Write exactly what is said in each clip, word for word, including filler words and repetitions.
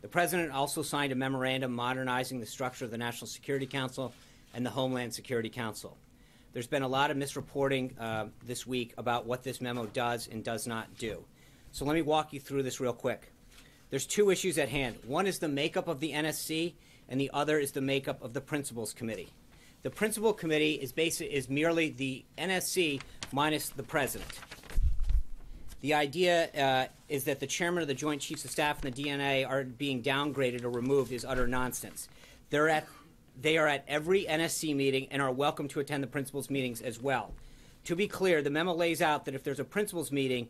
The President also signed a memorandum modernizing the structure of the National Security Council and the Homeland Security Council. There's been a lot of misreporting uh, this week about what this memo does and does not do. So let me walk you through this real quick. There's two issues at hand. One is the makeup of the N S C, and the other is the makeup of the Principals Committee. The Principal Committee is, basic, is merely the N S C minus the President. The idea uh, is that the Chairman of the Joint Chiefs of Staff and the D N A are being downgraded or removed is utter nonsense. They're at, they are at every N S C meeting and are welcome to attend the Principals meetings as well. To be clear, the memo lays out that if there's a Principals meeting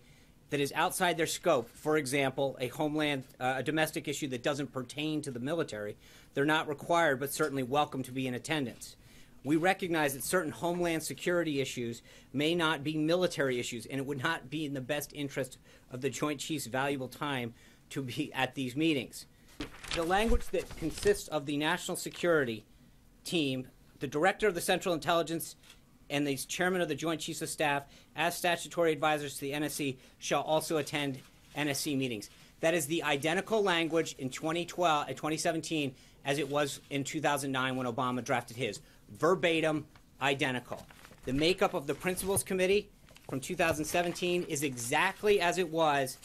that is outside their scope, for example, a homeland, uh, a domestic issue that doesn't pertain to the military, they're not required but certainly welcome to be in attendance. We recognize that certain homeland security issues may not be military issues, and it would not be in the best interest of the Joint Chiefs' valuable time to be at these meetings. The language that consists of the National Security Team, the Director of the Central Intelligence, and the Chairman of the Joint Chiefs of Staff, as statutory advisors to the N S C, shall also attend N S C meetings. That is the identical language in twenty twelve, uh, twenty seventeen as it was in two thousand nine when Obama drafted his. Verbatim, identical. The makeup of the Principals Committee from two thousand seventeen is exactly as it was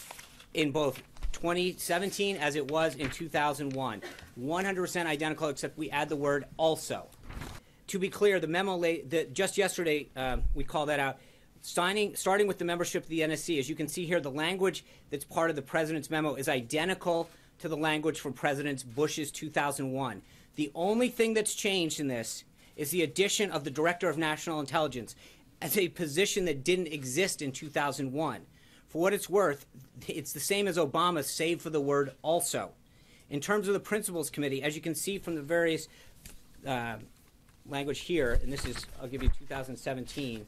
in both twenty seventeen as it was in two thousand one. one hundred percent identical, except we add the word also. To be clear, the memo that just yesterday uh, we called that out. Signing, starting with the membership of the N S C, as you can see here, the language that's part of the President's memo is identical to the language from President Bush's two thousand one. The only thing that's changed in this is the addition of the Director of National Intelligence as a position that didn't exist in two thousand one. For what it's worth, it's the same as Obama, save for the word also. In terms of the Principals Committee, as you can see from the various uh, language here, and this is, I'll give you two thousand seventeen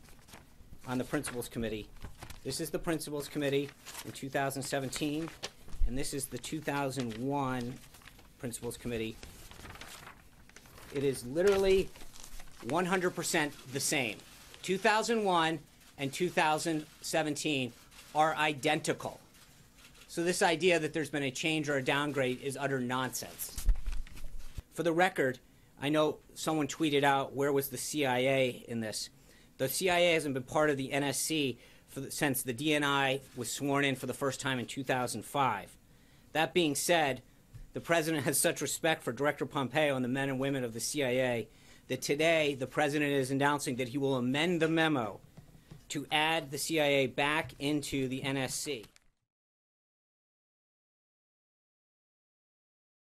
on the Principals Committee. This is the Principals Committee in two thousand seventeen, and this is the two thousand one Principals Committee. It is literally one hundred percent the same. two thousand one and two thousand seventeen are identical. So this idea that there's been a change or a downgrade is utter nonsense. For the record, I know someone tweeted out, where was the C I A in this? The C I A hasn't been part of the N S C for the, since the D N I was sworn in for the first time in two thousand five. That being said, the President has such respect for Director Pompeo and the men and women of the C I A that today the President is announcing that he will amend the memo to add the C I A back into the N S C.